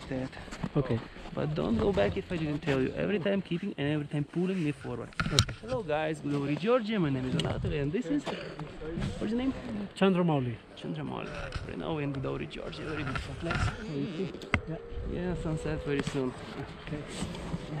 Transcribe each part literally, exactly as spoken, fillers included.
like that. Okay. But don't go back if I didn't tell you. Every time keeping and every time pulling me forward. Okay. Hello guys, Gudauri Georgia. My name is Anatoly and this is... What's your name? Chandramoli. Chandramoli. Right now we're in Gudauri Georgia. Very beautiful place. Yeah. Yeah, sunset very soon. Okay. Yeah.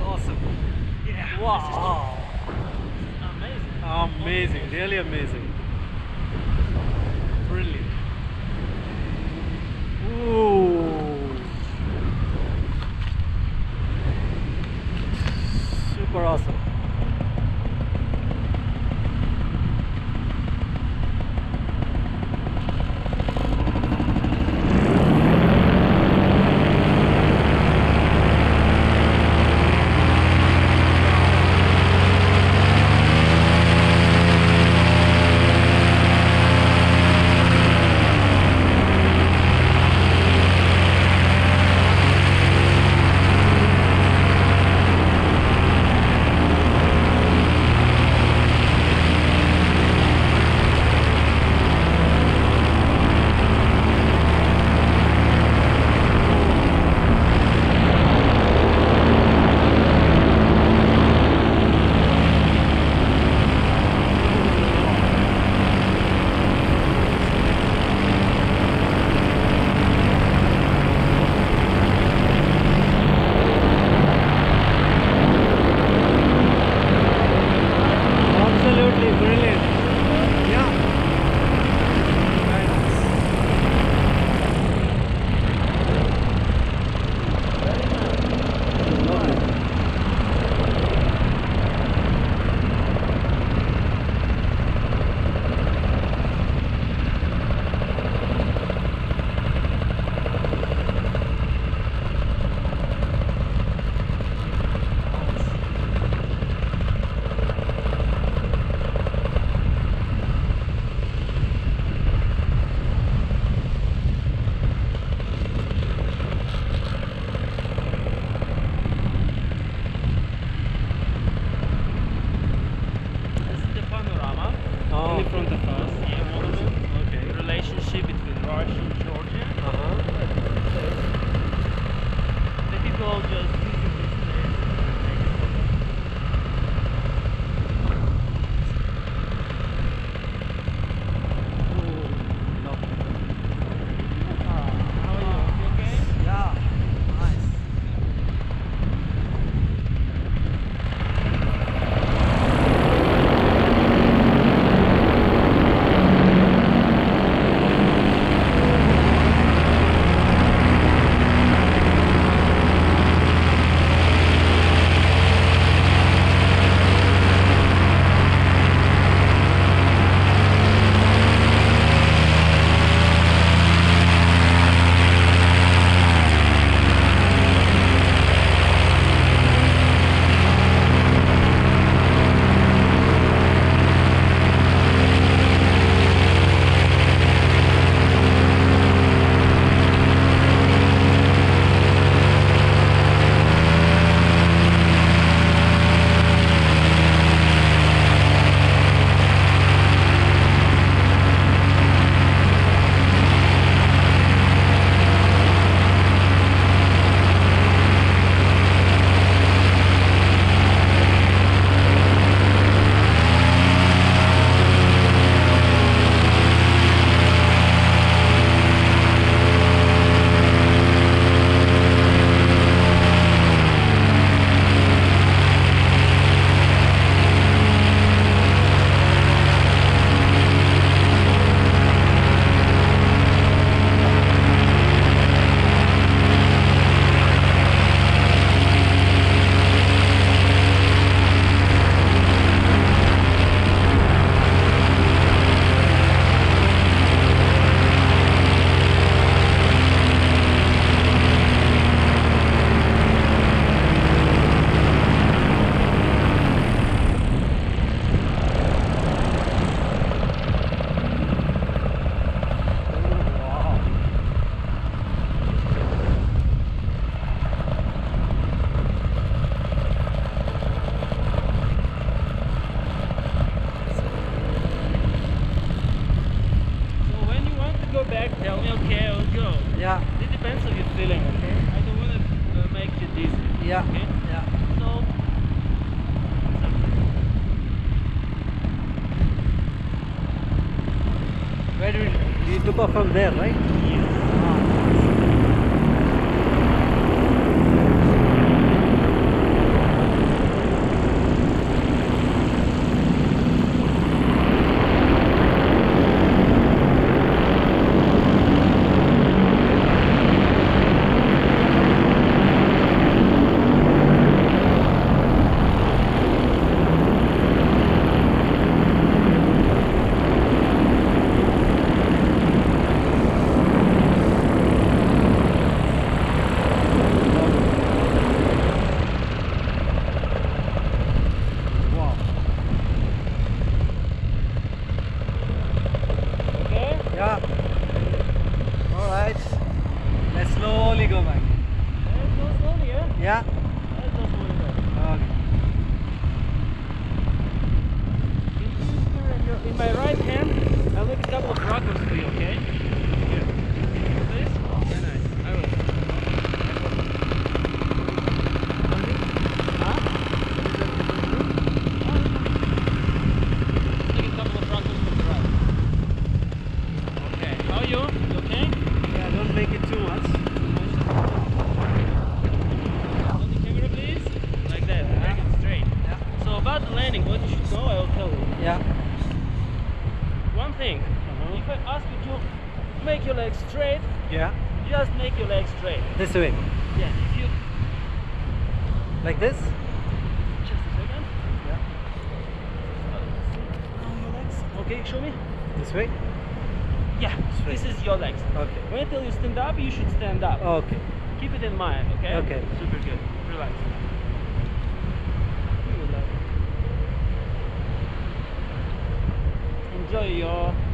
awesome. Yeah. Wow. Amazing, really amazing. Brilliant. Ooh. Super awesome. tell me, okay, I'll go. Yeah. It depends on your feeling, okay? I don't want to uh, make you dizzy. Yeah. Okay? Yeah. So. Where do you, you took off from there, right? Yes. Ah. This way. Yeah, if you... Like this? Just a second. Yeah. Your legs. Okay, show me. This way? Yeah, this, this is your legs. Okay. Wait till you stand up, you should stand up. Okay. Keep it in mind, okay? Okay. Super good. Relax. Enjoy your...